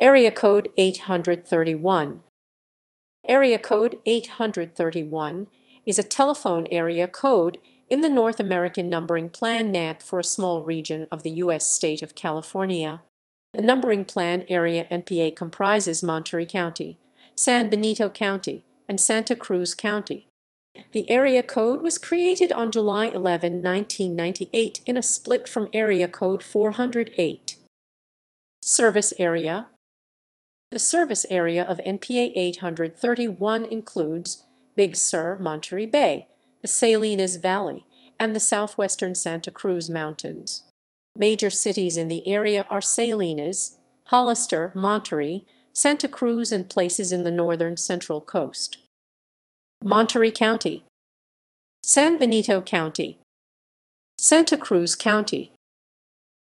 Area Code 831. Area Code 831 is a telephone area code in the North American Numbering Plan (NANP) for a small region of the U.S. state of California. The Numbering Plan Area (NPA) comprises Monterey County, San Benito County, and Santa Cruz County. The area code was created on July 11, 1998 in a split from Area Code 408. Service Area. The service area of NPA 831 includes Big Sur, Monterey Bay, the Salinas Valley, and the southwestern Santa Cruz Mountains. Major cities in the area are Salinas, Hollister, Monterey, Santa Cruz, and places in the northern Central Coast. Monterey County, San Benito County, Santa Cruz County,